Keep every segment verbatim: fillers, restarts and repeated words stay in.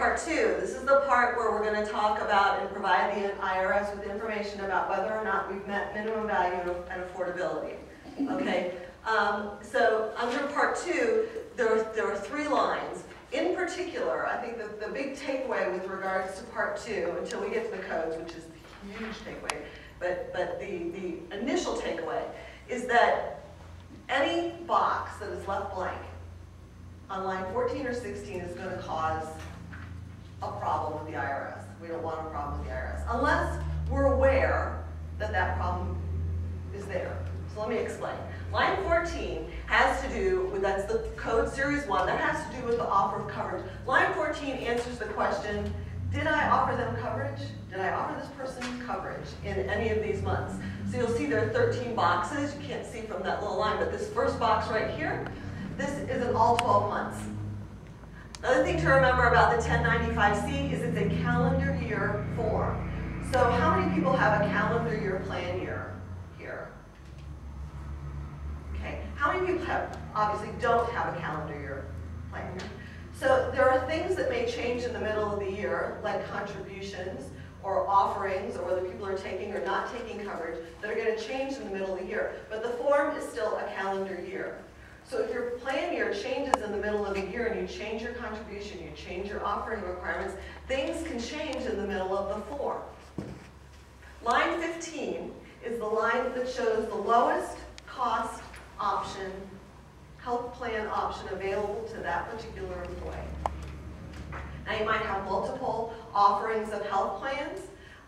part two. This is the part where we're going to talk about and provide the I R S with information about whether or not we've met minimum value and affordability. Okay. Um, so under part two, there are, there are three lines. In particular, I think that the big takeaway with regards to part two, until we get to the codes, which is the huge takeaway, but, but the, the initial takeaway is that any box that is left blank on line fourteen or sixteen is going to cause a problem with the I R S. We don't want a problem with the I R S, unless we're aware that that problem is there. So let me explain. Line fourteen has to do with, that's the code series one, that has to do with the offer of coverage. Line fourteen answers the question, did I offer them coverage? Did I offer this person coverage in any of these months? So you'll see there are thirteen boxes. You can't see from that little line, but this first box right here, this is an all twelve months. Another thing to remember about the ten ninety-five C is it's a calendar year form. So how many people have a calendar year plan year here? Okay, how many people have, obviously don't have a calendar year plan year? So there are things that may change in the middle of the year, like contributions or offerings or whether people are taking or not taking coverage, that are going to change in the middle of the year. But the form is still a calendar year. So if your plan year changes in the middle of the year and you change your contribution, you change your offering requirements, things can change in the middle of the form. Line fifteen is the line that shows the lowest cost option, health plan option available to that particular employee. Now you might have multiple offerings of health plans.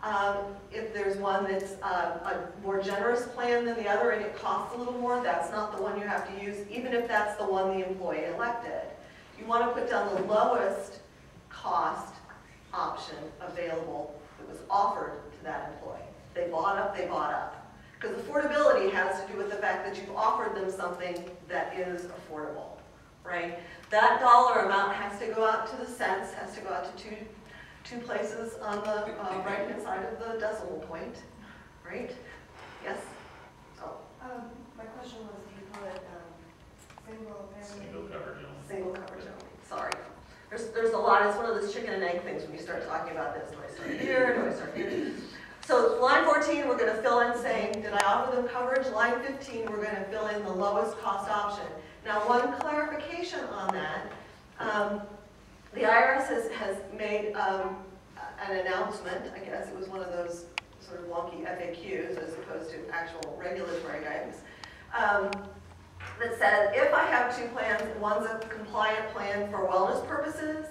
Um, if there's one that's uh, a more generous plan than the other and it costs a little more, that's not the one you have to use, even if that's the one the employee elected. You want to put down the lowest cost option available that was offered to that employee. They bought up, they bought up. Because affordability has to do with the fact that you've offered them something that is affordable, right? That dollar amount has to go out to the cents, has to go out to two two places on the uh, right-hand side of the decimal point, right? Yes? Oh. Um, my question was, do you call it um, single family? Single coverage only. Single coverage only, sorry. There's, there's a lot, it's one of those chicken and egg things when you start talking about this. Do I start here, do I start here? So line fourteen, we're gonna fill in saying, did I offer them coverage? Line fifteen, we're gonna fill in the lowest cost option. Now one clarification on that, um, the I R S has, has made um, an announcement, I guess it was one of those sort of wonky F A Qs as opposed to actual regulatory guidance, um, that said if I have two plans, one's a compliant plan for wellness purposes,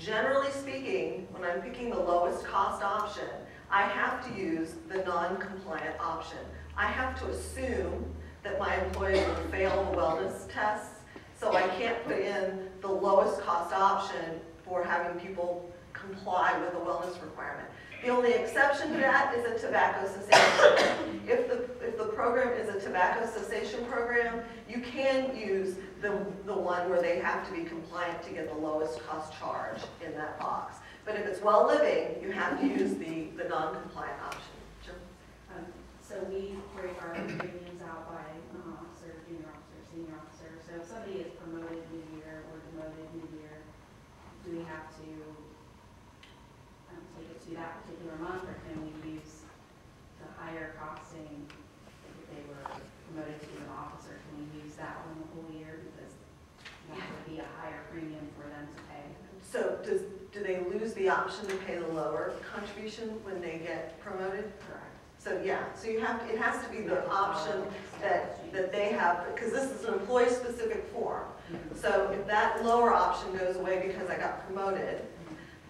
generally speaking, when I'm picking the lowest cost option, I have to use the non-compliant option. I have to assume that my employer will fail the wellness tests, so I can't put in the lowest cost option for having people comply with the wellness requirement. The only exception to that is a tobacco cessation. If the, if the program is a tobacco cessation program, you can use the, the one where they have to be compliant to get the lowest cost charge in that box. But if it's well living, you have to use the, the non-compliant option. Sure. Um, so we break our premiums out by uh, officer, junior officer, senior officer. So if somebody is promoted mid-year or demoted mid-year, do we have to um, take it to that particular month, or can we use the higher costing if they were promoted to an officer? Can we use that one the whole year because that would be a higher premium for them to pay? So does, do they lose the option to pay the lower contribution when they get promoted? Correct. So yeah, so you have to, it has to be the option that, that they have, because this is an employee-specific form. So if that lower option goes away because I got promoted,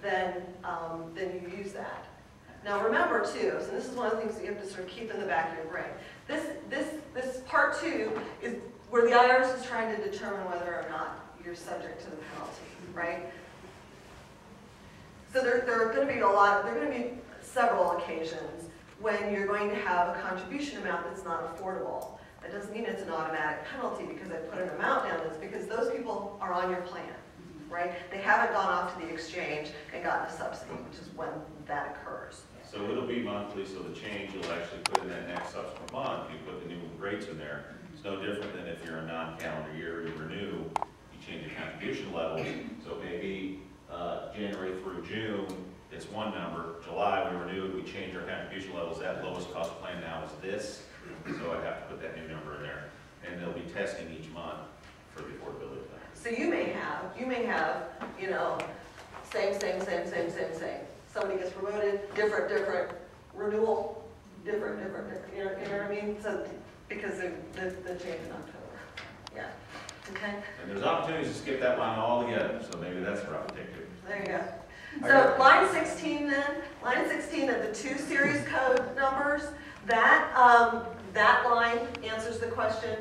then, um, then you use that. Now remember too, so this is one of the things that you have to sort of keep in the back of your brain. This, this, this part two is where the I R S is trying to determine whether or not you're subject to the penalty, right? So there, there are going to be a lot, there are going to be several occasions when you're going to have a contribution amount that's not affordable. That doesn't mean it's an automatic penalty because I put an amount down. That's because those people are on your plan, right? They haven't gone off to the exchange and gotten a subsidy, which is when that occurs. So it'll be monthly, so the change you'll actually put in that next subsequent month, you put the new rates in there. It's no different than if you're a non-calendar year, you renew, you change your contribution levels. So maybe uh, January through June, it's one number. July, we renewed, we changed our contribution levels. That lowest cost plan now is this, so I have to put that new number in there. And they'll be testing each month for the affordability plan. So you may have, you may have, you know, same, same, same, same, same, same. Somebody gets promoted, different, different, renewal, different, different, different. You know, you know what I mean? So because of the, the change in October. Yeah. Okay. And there's opportunities to skip that line altogether, so maybe that's where I would take it. There you go. So line sixteen then, line sixteen of the two series code numbers, that, um, that line answers the question,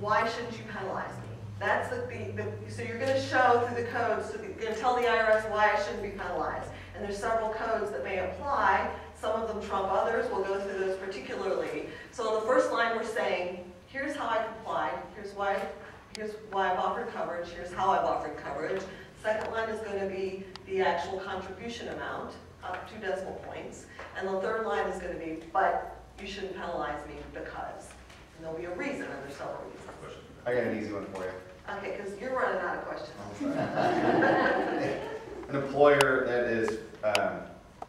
why shouldn't you penalize me? That's the, the, the so you're going to show through the codes, so you're going to tell the I R S why I shouldn't be penalized. And there's several codes that may apply. Some of them trump others. We'll go through those particularly. So on the first line we're saying, here's how I complied, here's why, here's why I've offered coverage, here's how I've offered coverage. Second line is going to be the actual contribution amount, up two decimal points. And the third line is going to be, but you shouldn't penalize me because. And there'll be a reason, and there's several reasons. I got an easy one for you. Okay, because you're running out of questions. An employer that is um,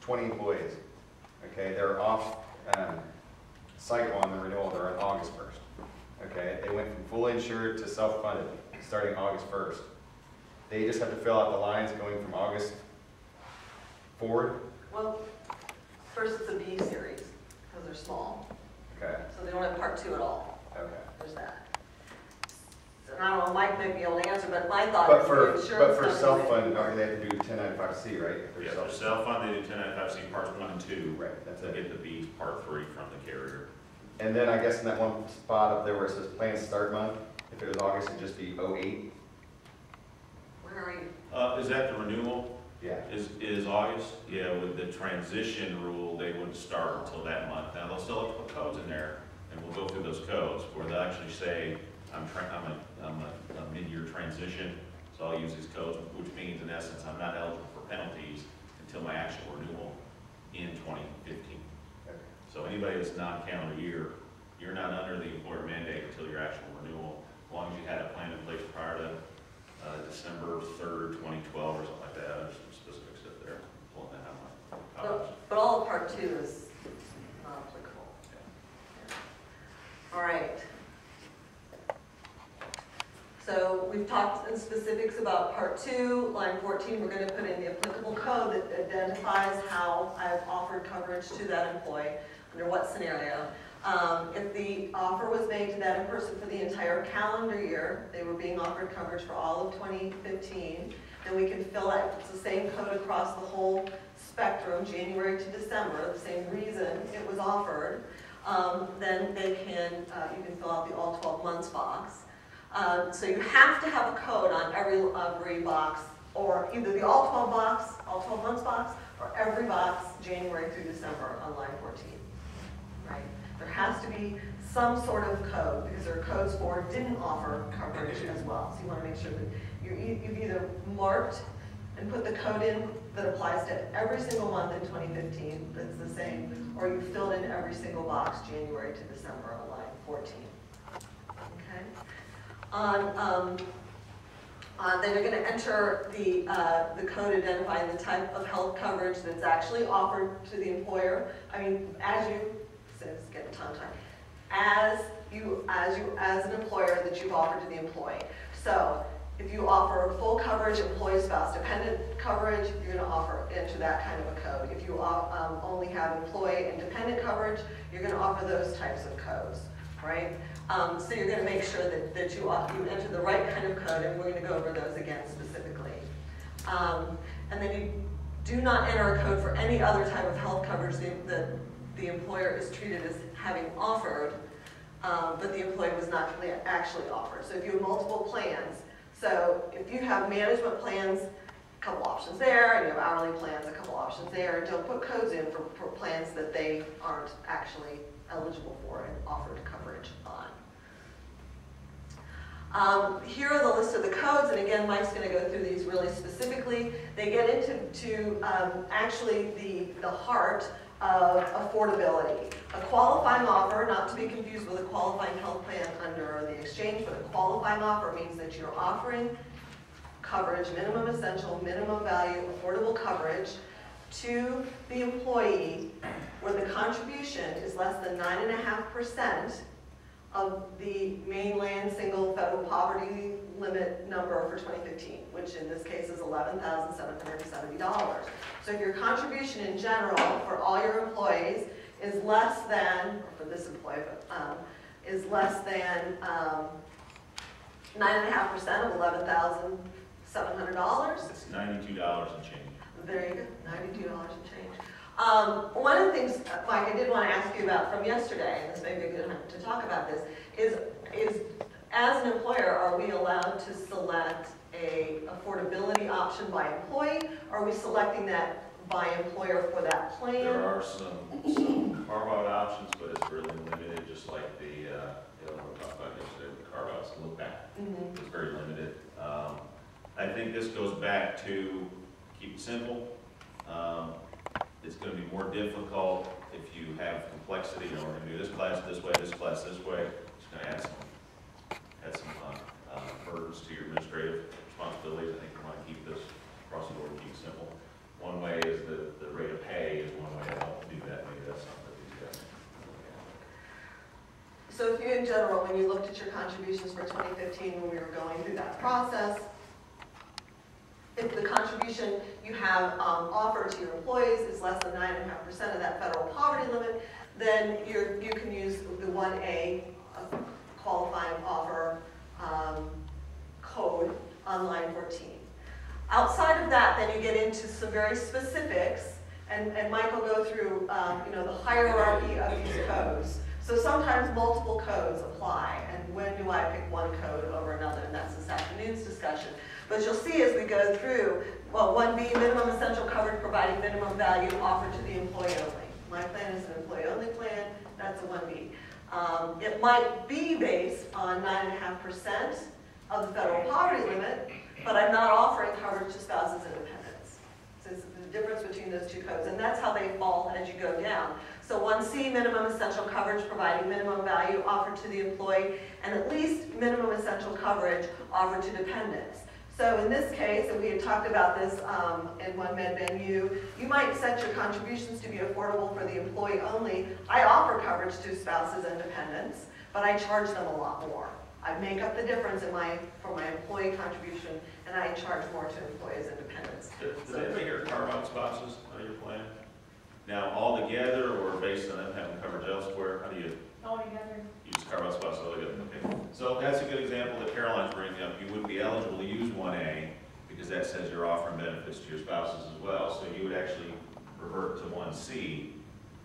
twenty employees, okay, they're off um, cycle on the renewal, they're on August first. Okay, they went from fully insured to self-funded starting August first. They just have to fill out the lines going from August forward? Well, first it's a B series, because they're small. Okay. So they don't have part two at all. Okay. There's that. So, and I don't know, Mike may be able to answer, but my thought but is for, the But for self-funded, they have to do ten ninety-five C, right? If they're yeah, self-funded, self they do ten ninety-five C parts one and two. Right, that's it. Get the B part three from the carrier. And then I guess in that one spot up there where it says plan start month, if it was August, it'd just be oh eight. Uh, is that the renewal? Yeah. Is is August? Yeah. With the transition rule, they wouldn't start until that month. Now they'll still have to put codes in there, and we'll go through those codes where they'll actually say, "I'm tra I'm a I'm a, a mid-year transition," so I'll use these codes, which means in essence I'm not eligible for penalties until my actual renewal in twenty fifteen. Okay. So anybody that's non-calendar year, you're not under the employer mandate until your actual renewal, as long as you had a plan in place prior to. Uh, December third, twenty twelve, or something like that. There's some specific stuff there. Pulling that out of my but, but all of part two is not applicable. Yeah. Yeah. All right. So we've talked in specifics about part two. Line fourteen, we're going to put in the applicable code that identifies how I've offered coverage to that employee, under what scenario. Um, if the offer was made to that in person for the entire calendar year, they were being offered coverage for all of twenty fifteen, then we can fill that, it's the same code across the whole spectrum, January to December, the same reason it was offered, um, then they can, uh, you can fill out the all twelve months box. Um, so you have to have a code on every, every box, or either the all twelve box, all twelve months box, or every box January through December on line fourteen, right? There has to be some sort of code, because there are codes for didn't offer coverage as well. So you want to make sure that you, you've either marked and put the code in that applies to every single month in twenty fifteen that's the same, or you filled in every single box January to December on line fourteen. Okay. On, um, uh, then you're going to enter the, uh, the code identifying the type of health coverage that's actually offered to the employer. I mean, as you Get tongue tied. As you, as you, as an employer that you've offered to the employee. So, if you offer full coverage, employee spouse dependent coverage, you're going to offer into that kind of a code. If you um, only have employee and dependent coverage, you're going to offer those types of codes, right? Um, so you're going to make sure that that you you enter the right kind of code, and we're going to go over those again specifically. Um, and then you do not enter a code for any other type of health coverage that. that the employer is treated as having offered, um, but the employee was not actually offered. So if you have multiple plans, so if you have management plans, a couple options there, and you have hourly plans, a couple options there, don't put codes in for, for plans that they aren't actually eligible for and offered coverage on. Um, here are the list of the codes, and again, Mike's going to go through these really specifically. They get into to, um, actually the, the heart of affordability. A qualifying offer, not to be confused with a qualifying health plan under the exchange, but a qualifying offer means that you're offering coverage, minimum essential, minimum value, affordable coverage to the employee where the contribution is less than nine point five percent of the mainland single federal poverty limit number for twenty fifteen, which in this case is eleven thousand seven hundred seventy dollars. So if your contribution in general for all your employees is less than, or for this employee, um, is less than um, nine point five percent of eleven thousand seven hundred dollars. It's ninety-two dollars and change. There you go, ninety-two dollars and change. Um, one of the things, Mike, I did want to ask you about from yesterday, and this may be a good time to talk about this, is, is as an employer, are we allowed to select a affordability option by employee? Are we selecting that by employer for that plan? There are some, some carve-out options, but it's really limited, just like the, uh, the other one we talked about yesterday, the carve-outs look back. Mm-hmm. It's very limited. Um, I think this goes back to keep it simple. Um, It's going to be more difficult if you have complexity. You know, we're going to do this class this way, this class this way. It's going to add some, add some uh, uh, burdens to your administrative responsibilities. I think we want to keep this across the board, keep it simple. One way is the, the rate of pay is one way to help do that. Maybe that's something that you guys can look at. So if you, in general, when you looked at your contributions for twenty fifteen, when we were going through that process, if the contribution you have um, offered to your employees is less than nine and a half percent of that federal poverty limit, then you're, you can use the one A uh, qualifying offer um, code on line fourteen. Outside of that, then you get into some very specifics, and, and Mike will go through um, you know, the hierarchy of these codes. So sometimes multiple codes apply, and when do I pick one code over another? And that's this afternoon's discussion. But you'll see as we go through, well, one B, minimum essential coverage providing minimum value offered to the employee only. My plan is an employee-only plan, that's a one B. Um, it might be based on nine point five percent of the federal poverty limit, but I'm not offering coverage to spouses and dependents. So it's the difference between those two codes, and that's how they fall as you go down. So one C, minimum essential coverage providing minimum value offered to the employee, and at least minimum essential coverage offered to dependents. So in this case, and we had talked about this um, in one MedBen U, you might set your contributions to be affordable for the employee only. I offer coverage to spouses and dependents, but I charge them a lot more. I make up the difference in my for my employee contribution, and I charge more to employees and dependents. Does so, anybody here carve out spouses on your plan? Now, all together, or based on them having coverage elsewhere, how do you? All together. You just carve out spouses all together. Okay. So that's a good example that Caroline's bringing up. You wouldn't be eligible to use one A because that says you're offering benefits to your spouses as well. So you would actually revert to one C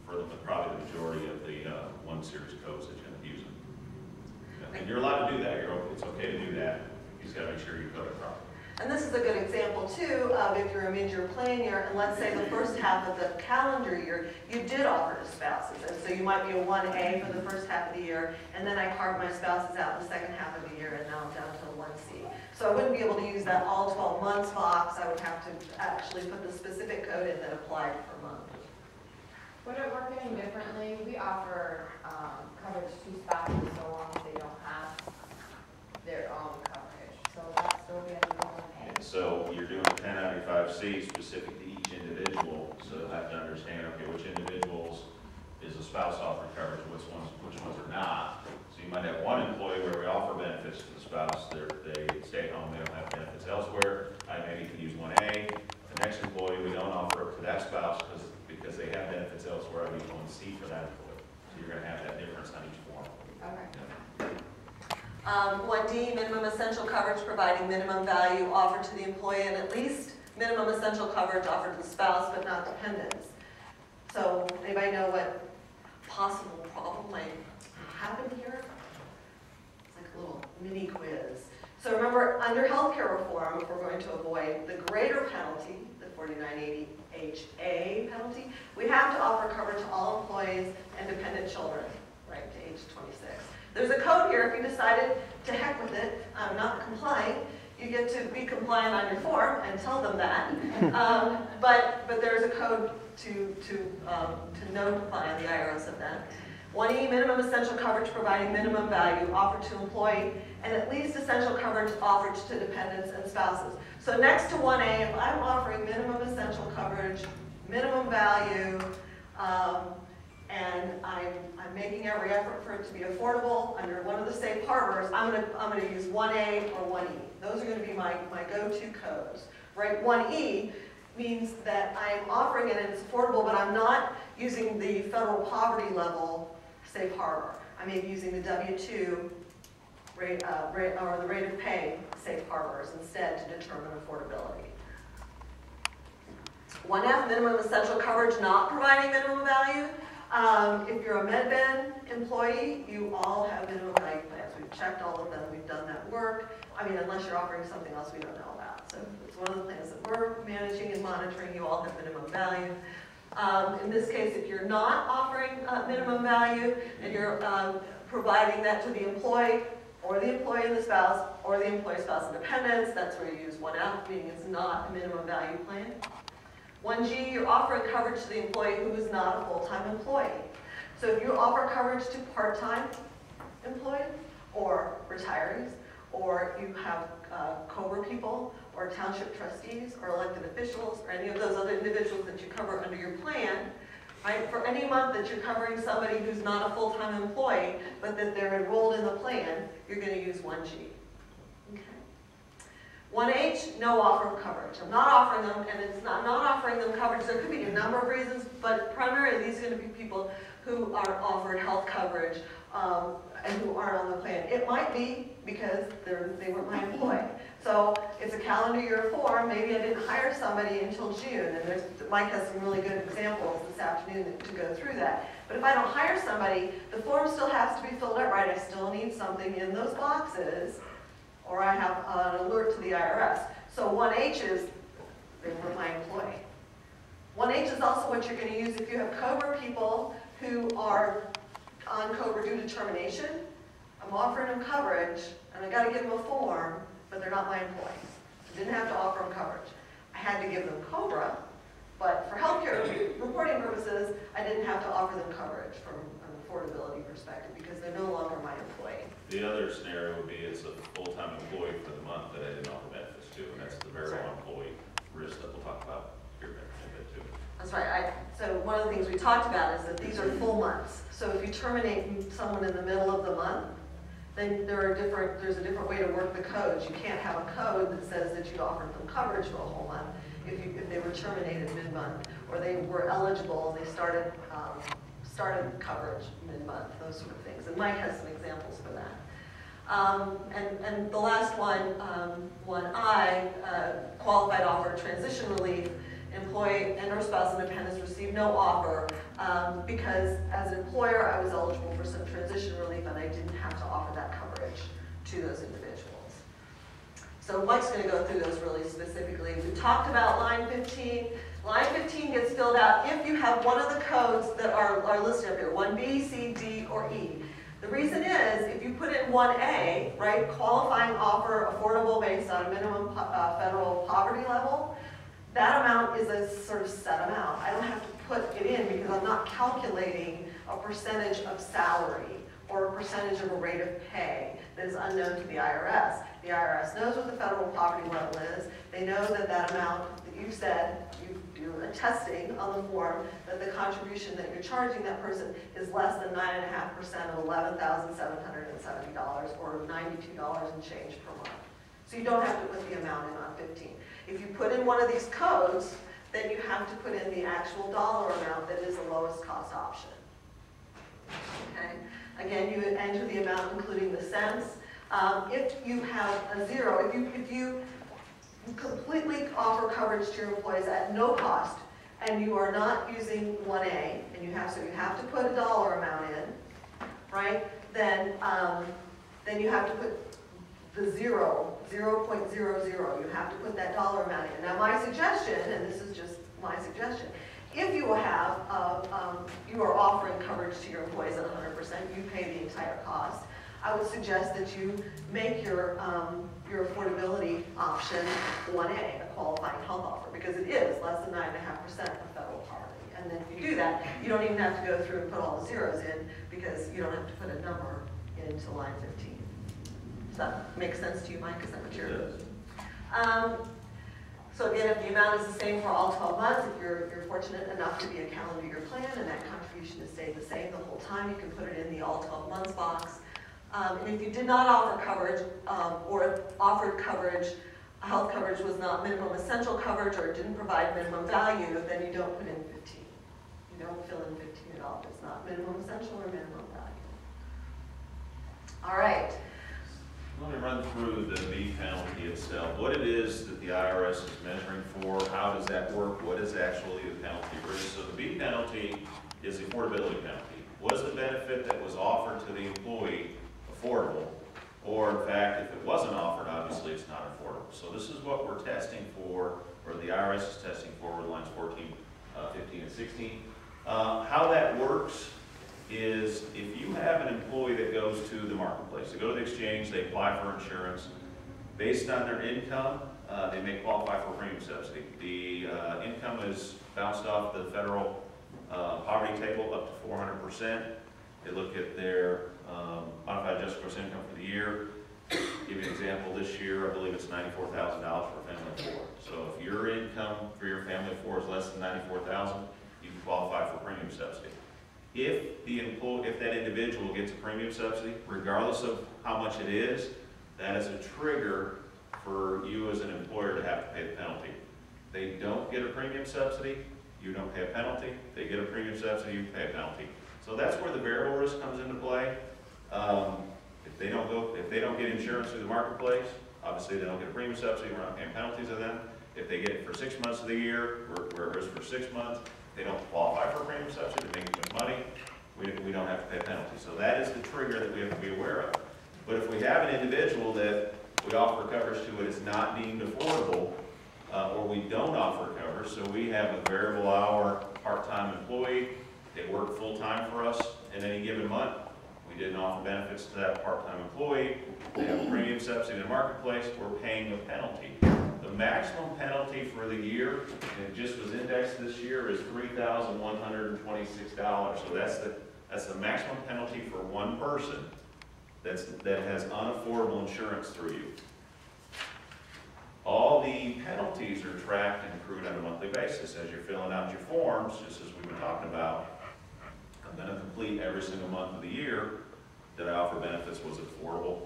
for the, probably the majority of the uh, one series codes that you end up using. Yeah. And you're allowed to do that. You're, it's okay to do that. You just got to make sure you code it properly. And this is a good example, too, of if you're a mid-year plan year, and let's say the first half of the calendar year, you did offer to spouses. And so you might be a one A for the first half of the year, and then I carved my spouses out in the second half of the year, and now I'm down to a one C. So I wouldn't be able to use that all twelve months box. I would have to actually put the specific code in that applied per month. What if we're getting differently? We offer um, coverage to spouses so long as they don't have their own coverage. So that's still getting So you're doing ten ninety-five C specific to each individual, so you'll have to understand, okay, which individuals is a spouse offer coverage, which ones, which ones are not. So you might have one employee where we offer benefits to the spouse, They're, they stay at home, they don't have benefits elsewhere. I maybe could use one A. The next employee, we don't offer it to that spouse because, because they have benefits elsewhere, I use one C for that employee. So you're going to have that difference on each form. Okay. Yeah. Um, one D, minimum essential coverage providing minimum value offered to the employee and at least minimum essential coverage offered to the spouse but not dependents. So anybody know what possible problem might happen here? It's like a little mini quiz. So remember, under healthcare reform, if we're going to avoid the greater penalty, the forty-nine eighty H A penalty, we have to offer coverage to all employees and dependent children, right, to age twenty-six. There's a code here. If you decided to heck with it, I'm not complying, you get to be compliant on your form and tell them that. um, but but there's a code to to um, to notify the I R S of that. one E, minimum essential coverage providing minimum value offered to employee, and at least essential coverage offered to dependents and spouses. So next to one A, if I'm offering minimum essential coverage, minimum value, um, and I'm, I'm making every effort for it to be affordable under one of the safe harbors, I'm going to I'm going to use one A or one E. Those are going to be my, my go-to codes. Right? one E means that I'm offering it and it's affordable, but I'm not using the federal poverty level safe harbor. I may be using the W two rate, uh, rate, or the rate of pay safe harbors instead to determine affordability. one F, minimum essential coverage not providing minimum value. Um, if you're a MedBen employee, you all have minimum value plans. We've checked all of them. We've done that work. I mean, unless you're offering something else we don't know about. So it's one of the plans that we're managing and monitoring. You all have minimum value. Um, in this case, if you're not offering uh, minimum value and you're um, providing that to the employee or the employee and the spouse or the employee, spouse, and dependents, that's where you use one F, meaning it's not a minimum value plan. one G, you're offering coverage to the employee who is not a full-time employee. So if you offer coverage to part-time employees or retirees, or you have uh, COBRA people or township trustees or elected officials or any of those other individuals that you cover under your plan, right? For any month that you're covering somebody who's not a full-time employee, but that they're enrolled in the plan, you're going to use one G. one H, no offer of coverage. I'm not offering them, and it's not, not offering them coverage. There could be a number of reasons, but primarily these are going to be people who are offered health coverage um, and who aren't on the plan. It might be because they're, they weren't my employee. So it's a calendar year form. Maybe I didn't hire somebody until June, and there's, Mike has some really good examples this afternoon to go through that. But if I don't hire somebody, the form still has to be filled out right. I still need something in those boxes, or I have an alert to the I R S. So one H is, they were my employee. one H is also what you're going to use if you have COBRA people who are on COBRA due to termination. I'm offering them coverage, and I got to give them a form, but they're not my employees. I didn't have to offer them coverage. I had to give them COBRA, but for healthcare reporting purposes, I didn't have to offer them coverage from an affordability perspective because they're no longer my employee. The other scenario would be it's a full-time employee for the month that I didn't offer benefits to, and that's the very right. employee risk that we'll talk about here benefit too. That's right. I, so one of the things we talked about is that these are full months. So if you terminate someone in the middle of the month, then there are different. There's a different way to work the codes. You can't have a code that says that you offered them coverage for a whole month if you if they were terminated mid-month, or they were eligible and they started. Um, started coverage mid-month, those sort of things. And Mike has some examples for that. Um, and, and the last one, um, one I, uh, qualified offer, transition relief, employee and or spouse and dependents received no offer um, because as an employer I was eligible for some transition relief and I didn't have to offer that coverage to those individuals. So Mike's going to go through those really specifically. We talked about line fifteen. Line fifteen gets filled out if you have one of the codes that are, are listed up here, one B, C, D, or E. The reason is, if you put in one A, right, qualifying offer affordable based on a minimum po uh, federal poverty level, that amount is a sort of set amount. I don't have to put it in because I'm not calculating a percentage of salary or a percentage of a rate of pay that is unknown to the I R S. The I R S knows what the federal poverty level is. They know that that amount that you said, you do a testing on the form, that the contribution that you're charging that person is less than nine point five percent of eleven thousand seven hundred seventy dollars or ninety-two dollars and change per month. So you don't have to put the amount in on fifteen. If you put in one of these codes, then you have to put in the actual dollar amount that is the lowest cost option. Okay. Again, you enter the amount including the cents. Um, if you have a zero, if you, if you completely offer coverage to your employees at no cost, and you are not using one A, and you have so you have to put a dollar amount in, right? Then um, then you have to put the zero, zero point zero zero. You have to put that dollar amount in. Now, my suggestion, and this is just my suggestion, if you have uh, um, you are offering coverage to your employees at one hundred percent, you pay the entire cost. I would suggest that you make your um, your affordability option one A, a qualifying health offer, because it is less than nine point five percent of federal poverty. and then if you do that, you don't even have to go through and put all the zeros in because you don't have to put a number into line fifteen. Does that make sense to you, Mike? Is that what you're doing? Um, so again, if the amount is the same for all twelve months, if you're, you're fortunate enough to be a calendar year plan and that contribution has stayed the same the whole time, you can put it in the all twelve months box. Um, and if you did not offer coverage um, or offered coverage, health coverage was not minimum essential coverage or didn't provide minimum value, then you don't put in fifteen. You don't fill in fifteen at all if it's not minimum essential or minimum value. All right. Let me run through the B penalty itself. What it is that the I R S is measuring for, how does that work, what is actually the penalty really? So the B penalty is the affordability penalty. Was the benefit that was offered to the employee affordable? Or in fact, if it wasn't offered, obviously it's not affordable. So this is what we're testing for, or the I R S is testing for with lines fourteen, uh, fifteen, and sixteen. Uh, how that works is if you have an employee that goes to the marketplace, they go to the exchange, they apply for insurance. Based on their income, uh, they may qualify for premium subsidy. The uh, income is bounced off the federal uh, poverty table up to four hundred percent. They look at their um, modified adjusted gross income for the year. Give you an example, this year I believe it's ninety-four thousand dollars for a family of four. So if your income for your family of four is less than ninety-four thousand dollars, you can qualify for premium subsidy. If the employee, if that individual gets a premium subsidy, regardless of how much it is, that is a trigger for you as an employer to have to pay the penalty. They don't get a premium subsidy, you don't pay a penalty. They get a premium subsidy, you pay a penalty. So that's where the variable risk comes into play. Um, if they don't go, if they don't get insurance through the marketplace, obviously they don't get a premium subsidy. We're not paying penalties of them. If they get it for six months of the year, we're, we're at risk for six months. They don't qualify for a premium subsidy. They make good money. We, we don't have to pay a penalty. So that is the trigger that we have to be aware of. But if we have an individual that we offer coverage to, it is not deemed affordable, uh, or we don't offer coverage, so we have a variable hour part-time employee. They work full-time for us in any given month. We didn't offer benefits to that part-time employee. They have a premium subsidy in the marketplace. We're paying a penalty. The maximum penalty for the year, and it just was indexed this year, is three thousand one hundred twenty-six dollars. So that's the, that's the maximum penalty for one person that's, that has unaffordable insurance through you. All the penalties are tracked and accrued on a monthly basis as you're filling out your forms, just as we've been talking about. I'm going to complete every single month of the year that I offer benefits. Was it affordable?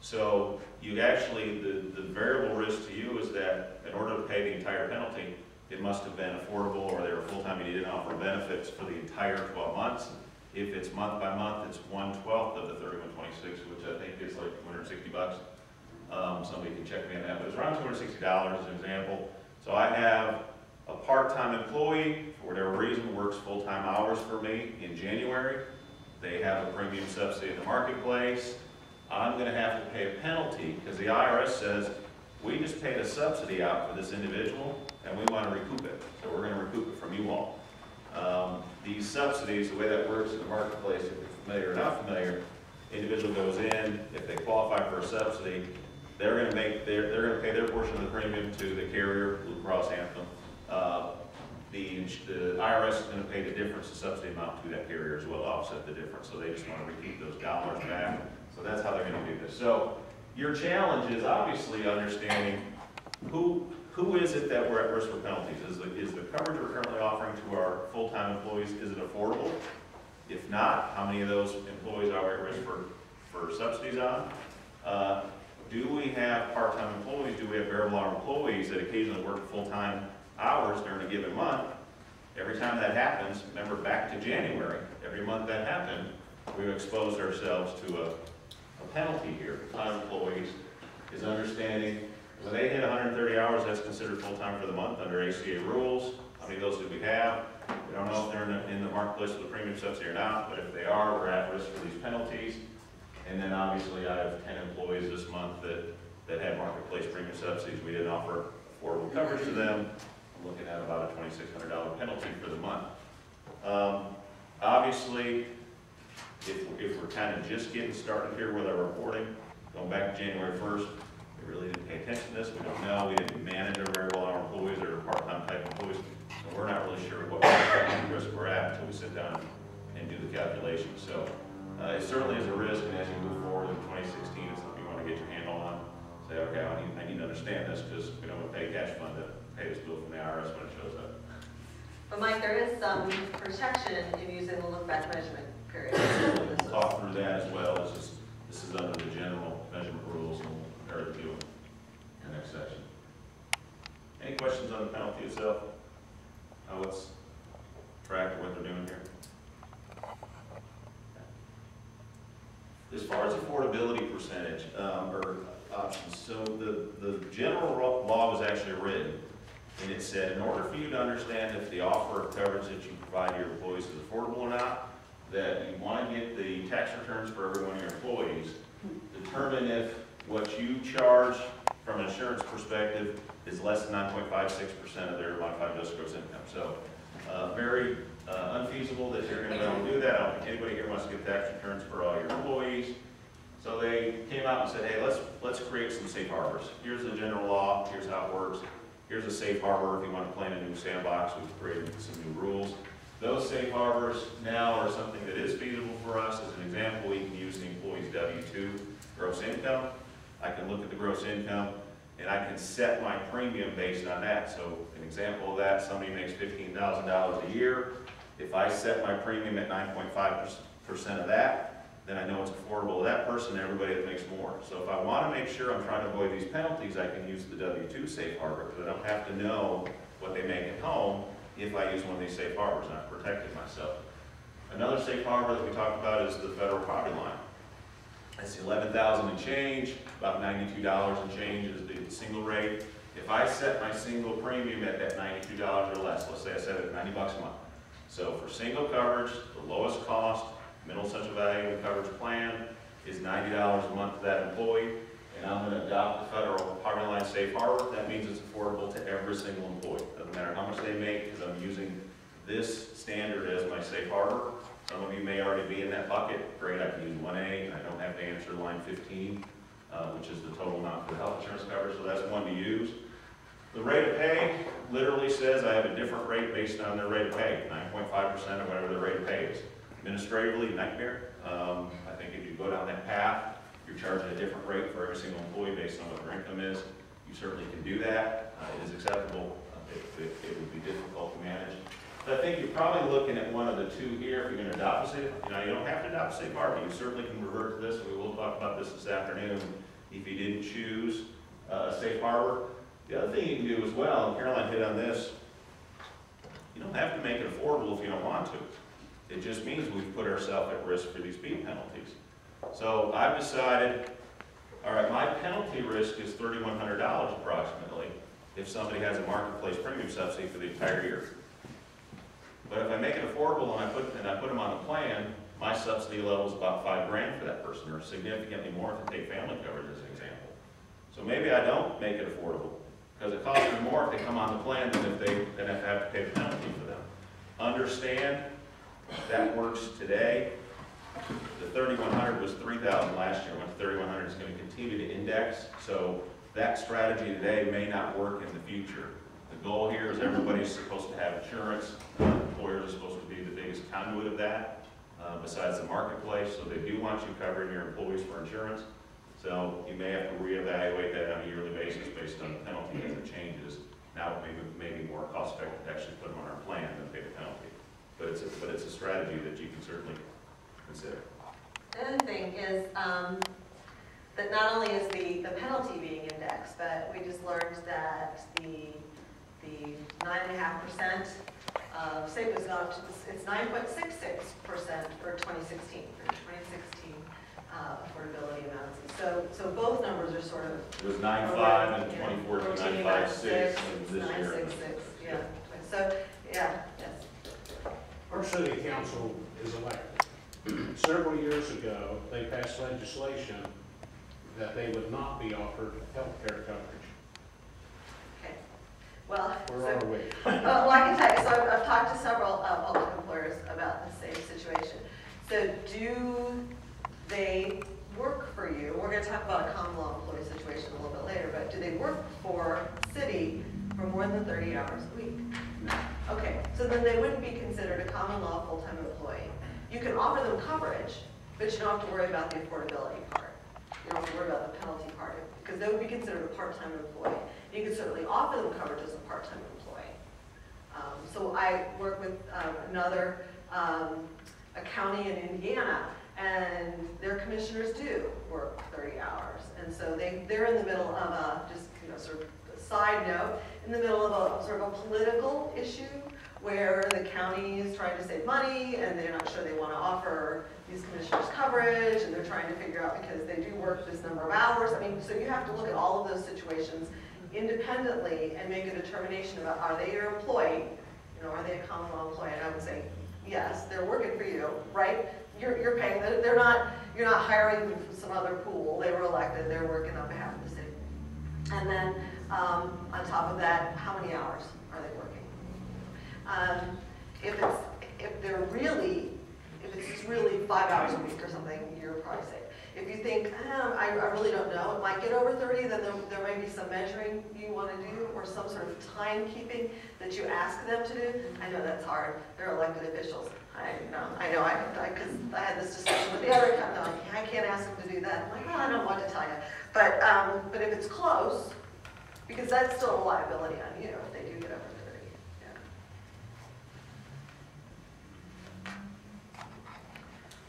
So you actually, the, the variable risk to you is that in order to pay the entire penalty, it must have been affordable or they were full-time. You didn't offer benefits for the entire twelve months. If it's month by month, it's one twelfth of the thirty-one twenty-six, which I think is like two hundred sixty bucks. Um, somebody can check me on that, but it's around two hundred sixty dollars as an example. So I have a part-time employee, for whatever reason, works full-time hours for me in January. They have a premium subsidy in the marketplace. I'm going to have to pay a penalty because the I R S says, we just paid a subsidy out for this individual and we want to recoup it. So we're going to recoup it from you all. Um, these subsidies, the way that works in the marketplace, if you're familiar or not familiar, the individual goes in, if they qualify for a subsidy, they're going to make their, they're going to pay their portion of the premium to the carrier, Blue Cross, Anthem. Uh, the, the I R S is going to pay the difference, the subsidy amount to that carrier as well, to offset the difference. So they just want to recoup those dollars back. So that's how they're going to do this. So your challenge is obviously understanding who who is it that we're at risk for penalties. Is the, is the coverage we're currently offering to our full-time employees, is it affordable? If not, how many of those employees are we at risk for, for subsidies on? Uh, do we have part-time employees? Do we have variable hour employees that occasionally work full-time hours during a given month? Every time that happens, remember back to January, every month that happened, we've exposed ourselves to a, a penalty here. Full-time employees is understanding when they hit one hundred thirty hours, that's considered full-time for the month under A C A rules. How many of those do we have? We don't know if they're in the, in the marketplace with the premium subsidy or not, but if they are, we're at risk for these penalties. And then obviously I have ten employees this month that, that had marketplace premium subsidies. We didn't offer affordable coverage to them. Looking at about a twenty-six hundred dollar penalty for the month. Um, obviously, if, if we're kind of just getting started here with our reporting, going back to January first, we really didn't pay attention to this, we don't know, we didn't manage our variable hour employees or part-time type employees. and we're not really sure what kind of risk we're at until we sit down and do the calculation. So uh, it certainly is a risk, and as you move forward in twenty sixteen, it's something you want to get your handle on. Say, okay, I need, I need to understand this because we don't want to pay cash fund to pay this bill from the I R S when it shows up. But Mike, there is some protection in using the look-back measurement period. We'll talk through that as well. It's just, this is under the general measurement rules, and we'll compare the two in the next section. Any questions on the penalty itself? How it's tracked, what they're doing here? As far as affordability percentage um, or options, so the, the general law was actually written, and it said, in order for you to understand if the offer of coverage that you provide to your employees is affordable or not, that you want to get the tax returns for every one of your employees, determine if what you charge from an insurance perspective is less than nine point five six percent of their modified adjusted gross income. So uh, very uh, unfeasible that you're going to be able to do that. I don't think anybody here wants to get tax returns for all your employees. So they came out and said, hey, let's, let's create some safe harbors. Here's the general law, here's how it works. Here's a safe harbor if you want to plan a new sandbox. We've created some new rules. Those safe harbors now are something that is feasible for us. As an example, we can use the employee's W two gross income. I can look at the gross income, and I can set my premium based on that. So an example of that, somebody makes fifteen thousand dollars a year. If I set my premium at nine point five percent of that, then I know it's affordable to that person and everybody that makes more. So if I want to make sure I'm trying to avoid these penalties, I can use the W two safe harbor, because I don't have to know what they make at home if I use one of these safe harbors, and I've protected myself. Another safe harbor that we talked about is the federal poverty line. That's eleven thousand dollars and change, about ninety-two dollars and change is the single rate. If I set my single premium at that ninety-two dollars or less, let's say I set it at ninety bucks a month. So for single coverage, the lowest cost, middle essential value coverage plan is ninety dollars a month for that employee, and I'm going to adopt the federal poverty line safe harbor. That means it's affordable to every single employee. Doesn't matter how much they make, because I'm using this standard as my safe harbor. Some of you may already be in that bucket. Great, I can use one A, and I don't have to answer line fifteen, uh, which is the total amount for the health insurance coverage, so that's one to use. The rate of pay literally says I have a different rate based on their rate of pay, nine point five percent or whatever the rate of pay is. Administratively, nightmare. Um, I think if you go down that path, you're charging a different rate for every single employee based on what their income is. You certainly can do that. Uh, it is acceptable. Uh, it, it, it would be difficult to manage. But I think you're probably looking at one of the two here. If you're going to adopt a safe, you know, you don't have to adopt a safe harbor. You certainly can revert to this. We will talk about this this afternoon. If you didn't choose uh, a safe harbor, the other thing you can do as well, and Caroline hit on this, you don't have to make it affordable if you don't want to. It just means we've put ourselves at risk for these speed penalties. So I've decided, all right, my penalty risk is thirty-one hundred dollars approximately if somebody has a marketplace premium subsidy for the entire year. But if I make it affordable and I put, and I put them on the plan, my subsidy level is about five grand for that person, or significantly more if they take family coverage as an example. So maybe I don't make it affordable, because it costs them more if they come on the plan than if they than if I have to pay the penalty for them. Understand? That works today. The thirty-one hundred was three thousand last year. Went to thirty-one hundred. It's going to continue to index. So that strategy today may not work in the future. The goal here is everybody's supposed to have insurance. Uh, employers are supposed to be the biggest conduit of that, uh, besides the marketplace. So they do want you covering your employees for insurance. So you may have to reevaluate that on a yearly basis based on the penalty as it changes. Now it may be more cost effective to actually put them on our plan than pay the penalty. But it's, a, but it's a strategy that you can certainly consider. The other thing is um, that not only is the, the penalty being indexed, but we just learned that the the nine point five percent of savings has gone up to, it's nine point six six percent for twenty sixteen, for twenty sixteen uh, affordability amounts. So so both numbers are sort of. It was nine point five and twenty fourteen, nine point five six and this nine, year. nine point six six, yeah. So, yeah, yes. Our city council is elected. Several years ago, they passed legislation that they would not be offered health care coverage. Okay. Well, where so, are we? Well, I can tell you. So I've, I've talked to several uh, public employers about the same situation. So do they work for you? We're going to talk about a common law employee situation a little bit later, but do they work for city for more than thirty hours a week? No. Okay, so then they wouldn't be considered a common law full-time employee. You can offer them coverage, but you don't have to worry about the affordability part. You don't have to worry about the penalty part, because they would be considered a part-time employee. You could certainly offer them coverage as a part-time employee. Um, so I work with um, another um, a county in Indiana, and their commissioners do work thirty hours. And so they, they're in the middle of a, just you know, sort of a side note, in the middle of a sort of a political issue where the county is trying to save money and they're not sure they want to offer these commissioners coverage, and they're trying to figure out because they do work this number of hours. I mean, so you have to look at all of those situations independently and make a determination about, are they your employee? You know, are they a common law employee? And I would say, yes, they're working for you, right? You're, you're paying, they're not, you're not hiring them from some other pool. They were elected, they're working on behalf of the city. And then um, on top of that, how many hours are they working? Um, if it's, if they're really, if it's just really five hours a week or something, you're probably safe. If you think, oh, I, I really don't know, it might get over thirty, then there, there may be some measuring you want to do or some sort of timekeeping that you ask them to do. I know that's hard. They're elected officials. I know, I know, I, because I, I had this discussion with the other company. I can't ask them to do that. I'm like, well, I don't want to tell you. But, um, but if it's close, because that's still a liability on you if they do get over thirty.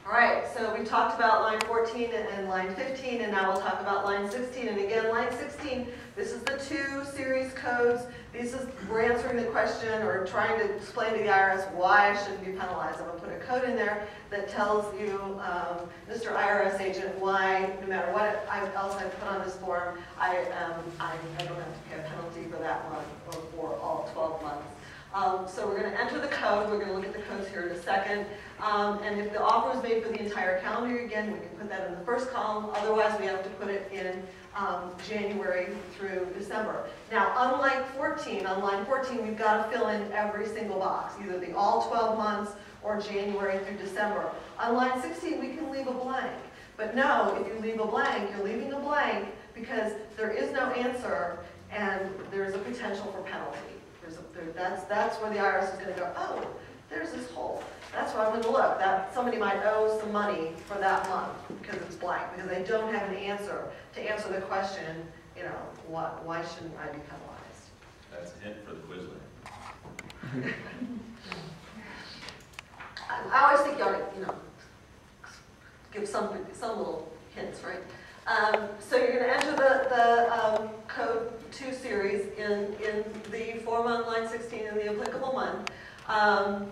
All right, so we talked about line fourteen and line fifteen, and now we'll talk about line sixteen. And again, line sixteen, this is the two series codes. This is, we're answering the question or trying to explain to the I R S why I shouldn't be penalized. I'm going to put a code in there that tells you, um, Mister I R S agent, why no matter what else I put on this form, I, um, I, I don't have to pay a penalty for that month or for all twelve months. Um, so we're going to enter the code. We're going to look at the codes here in a second. Um, and if the offer is made for the entire calendar, again, we can put that in the first column. Otherwise, we have to put it in um, January through December. Now, unlike fourteen, on line fourteen, we've got to fill in every single box, either the all twelve months or January through December. On line sixteen, we can leave a blank. But no, if you leave a blank, you're leaving a blank because there is no answer and there's a potential for penalty. There, that's, that's where the I R S is going to go, oh, there's this hole. That's where I'm going to look. That, somebody might owe some money for that month because it's blank, because they don't have an answer to answer the question, you know, what, why shouldn't I be penalized? That's a hint for the Quizlet. I, I always think you ought to, you know, give some, some little hints, right? Um, so you're going to enter the, the um, code two series in, in the form on line sixteen in the applicable month. Um,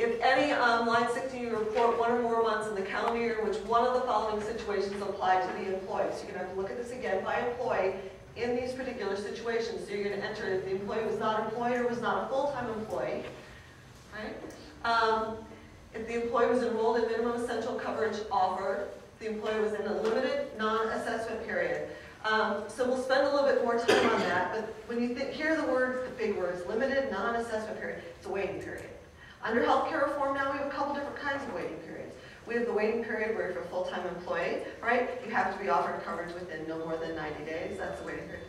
if any um, line sixteen you report one or more months in the calendar year in which one of the following situations apply to the employee. So you're going to have to look at this again by employee in these particular situations. So you're going to enter if the employee was not employed or was not a full-time employee, right? Um, if the employee was enrolled in minimum essential coverage offered, the employer was in a limited non-assessment period. Um, so we'll spend a little bit more time on that, but when you think, here are the words, the big words, limited non-assessment period. It's a waiting period. Under healthcare reform now, we have a couple different kinds of waiting periods. We have the waiting period where if you're a full-time employee, right, you have to be offered coverage within no more than ninety days. That's the waiting period.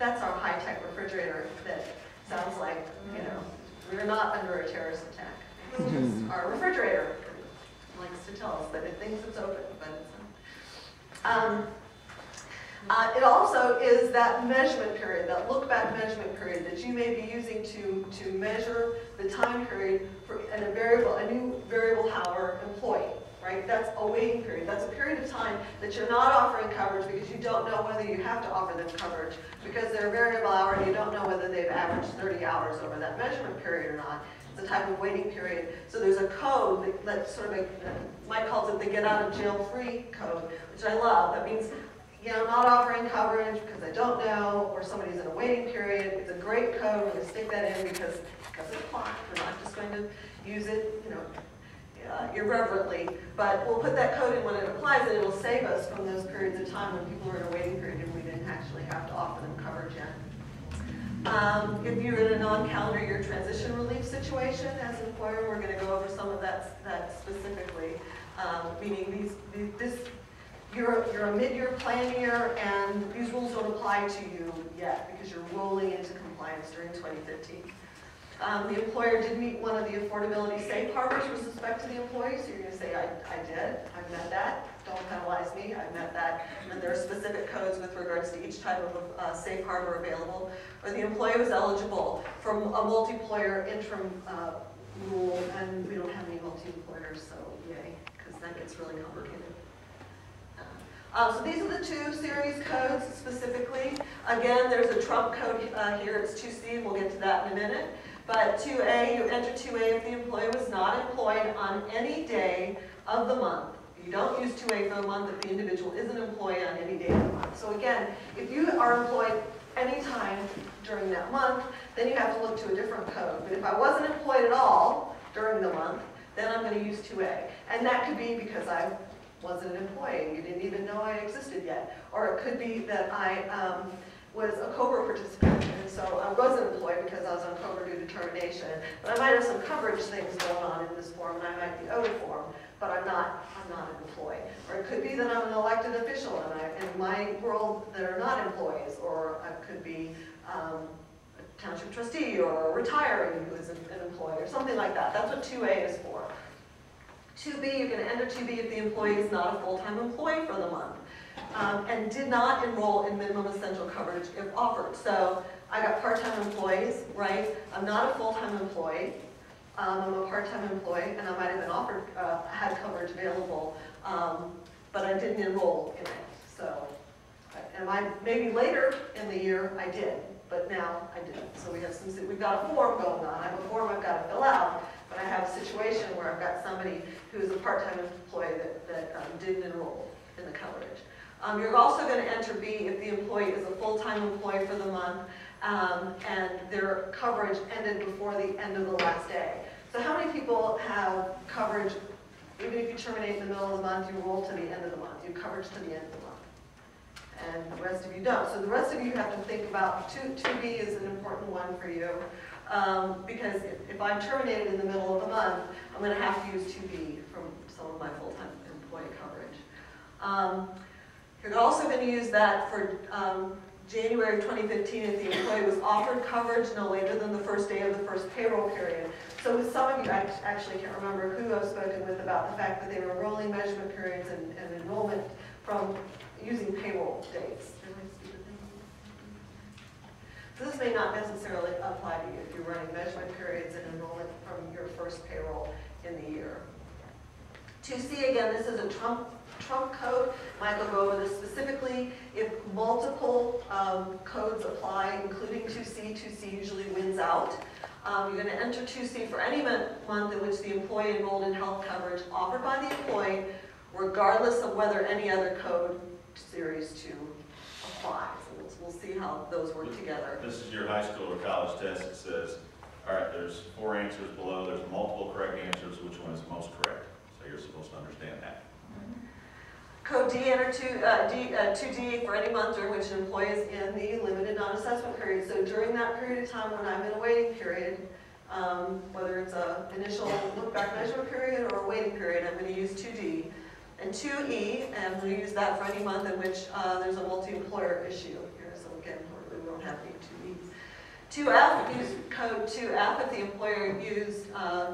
That's our high-tech refrigerator that sounds like, you know, we're not under a terrorist attack. It's our refrigerator. Likes to tell us that it thinks it's open, but it's not. Um, uh, it also is that measurement period, that look-back measurement period that you may be using to, to measure the time period for an, a, variable, a new variable hour employee, right? That's a waiting period. That's a period of time that you're not offering coverage because you don't know whether you have to offer them coverage because they're a variable hour and you don't know whether they've averaged thirty hours over that measurement period or not. The type of waiting period. So there's a code that, that sort of, a, Mike calls it the get out of jail free code, which I love. That means, you know, not offering coverage because I don't know, or somebody's in a waiting period. It's a great code. We're going to stick that in because because it applies. We're not just going to use it, you know, uh, irreverently. But we'll put that code in when it applies, and it'll save us from those periods of time when people are in a waiting period and we didn't actually have to offer them coverage yet. Um, if you're in a non-calendar year transition relief situation as an employer, we're going to go over some of that, that specifically, um, meaning these, these, this, you're, you're a mid-year plan year and these rules don't apply to you yet because you're rolling into compliance during twenty fifteen. Um, the employer did meet one of the affordability safe harbors with respect to the employee, so you're going to say, I, I did, I met that, don't penalize me, I met that. And there are specific codes with regards to each type of uh, safe harbor available. Or the employee was eligible for a multi-employer interim uh, rule, and we don't have any multi-employers, so yay, because that gets really complicated. Uh, so these are the two series codes specifically. Again, there's a trump code uh, here, it's two C, and we'll get to that in a minute. But two A, you enter two A if the employee was not employed on any day of the month. You don't use two A for the month if the individual isn't employed on any day of the month. So again, if you are employed any time during that month, then you have to look to a different code. But if I wasn't employed at all during the month, then I'm going to use two A. And that could be because I wasn't an employee and you didn't even know I existed yet. Or it could be that I um, was a COBRA participant, and so I wasn't employed because I was on COBRA due to termination. But I might have some coverage things going on in this form, and I might be owed a form, but I'm not, I'm not an employee. Or it could be that I'm an elected official, and I, in my world that are not employees, or I could be um, a township trustee or a retiree who is an employee, or something like that. That's what two A is for. two B, you can enter two B if the employee is not a full-time employee for the month um, and did not enroll in minimum essential coverage if offered. So I got part-time employees, right? I'm not a full-time employee. Um, I'm a part-time employee, and I might have been offered, uh, had coverage available, um, but I didn't enroll in it. So, and I maybe later in the year I did, but now I didn't. So we have some, we've got a form going on. I have a form I've got to fill out. But I have a situation where I've got somebody who is a part-time employee that, that um, didn't enroll in the coverage. Um, you're also going to enter B if the employee is a full-time employee for the month um, and their coverage ended before the end of the last day. So how many people have coverage, even if you terminate in the middle of the month, you roll to the end of the month, you have coverage to the end of the month? And the rest of you don't. So the rest of you have to think about, two B is an important one for you. Um, because if, if I'm terminated in the middle of the month, I'm going to have to use two B from some of my full-time employee coverage. Um, you're also going to use that for um, January of twenty fifteen if the employee was offered coverage no later than the first day of the first payroll period. So with some of you, I actually can't remember who I've spoken with about the fact that they were rolling measurement periods and, and enrollment from using payroll dates. So this may not necessarily apply to you if you're running measurement periods and enrollment from your first payroll in the year. two C, again, this is a trump, trump code. Mike will go over this specifically. If multiple um, codes apply, including two C, two C usually wins out. Um, you're going to enter two C for any month in which the employee enrolled in health coverage offered by the employee, regardless of whether any other code series two applies. We'll see how those work together. This is your high school or college test. It says, all right, there's four answers below. There's multiple correct answers. Which one is most correct? So you're supposed to understand that. Code D, enter two, uh, D, uh, two D for any month during which an employee is in the limited non-assessment period. So during that period of time when I'm in a waiting period, um, whether it's an initial look-back measurement period or a waiting period, I'm going to use two D. And two E, and I'm going to use that for any month in which uh, there's a multi-employer issue. Again, we won't have any two E's. two F, use code two F if the employer used uh,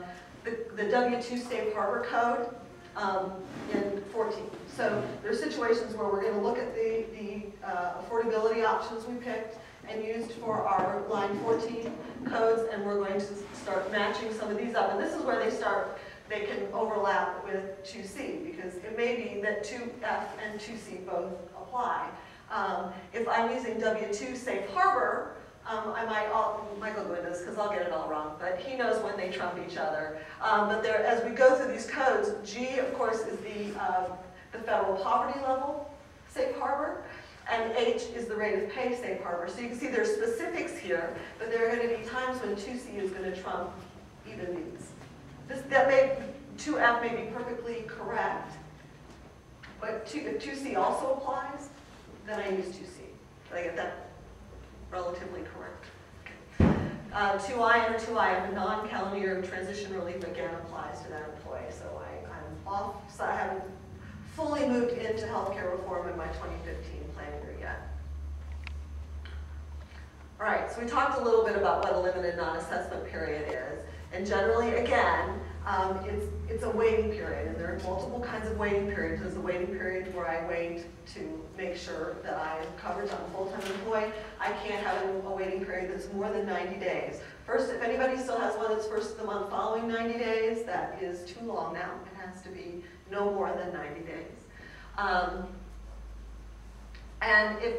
the, the W two safe harbor code um, in fourteen. So there are situations where we're going to look at the, the uh, affordability options we picked and used for our line fourteen codes, and we're going to start matching some of these up. And this is where they start, they can overlap with two C, because it may be that two F and two C both apply. Um, if I'm using W two safe harbor, um, I might, all, Michael will go into this because I'll get it all wrong, but he knows when they trump each other. Um, but there, as we go through these codes, G, of course, is the, uh, the federal poverty level safe harbor, and H is the rate of pay safe harbor. So you can see there's specifics here, but there are going to be times when two C is going to trump even these. This, that may, two F may be perfectly correct, but two, if two C also applies, then I use two C. Did I get that relatively correct? Uh, two I and two I, a non-calendar year transition relief again applies to that employee. So I, I'm off, so I haven't fully moved into healthcare reform in my twenty fifteen plan year yet. All right, so we talked a little bit about what a limited non-assessment period is. And generally, again, um, it's, it's a waiting period. And there are multiple kinds of waiting periods. There's a waiting period where I wait to make sure that I am covered. I'm a full-time employee. I can't have a waiting period that's more than ninety days. First, if anybody still has one that's first of the month following ninety days, that is too long now. It has to be no more than ninety days. Um, and if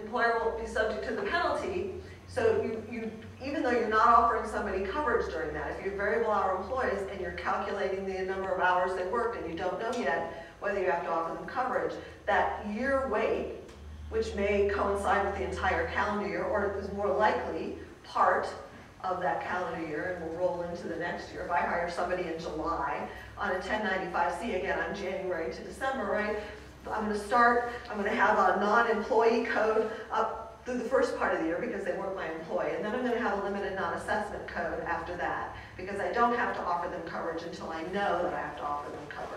employer won't be subject to the penalty, so you, you, even though you're not offering somebody coverage during that, if you're variable hour employees and you're calculating the number of hours they worked and you don't know yet whether you have to offer them coverage, that year wait, which may coincide with the entire calendar year, or is more likely part of that calendar year and will roll into the next year. If I hire somebody in July on a ten ninety-five C, again on January to December, right? I'm going to start, I'm going to have a non-employee code up through the first part of the year because they weren't my employee, and then I'm going to have a limited non-assessment code after that because I don't have to offer them coverage until I know that I have to offer them coverage.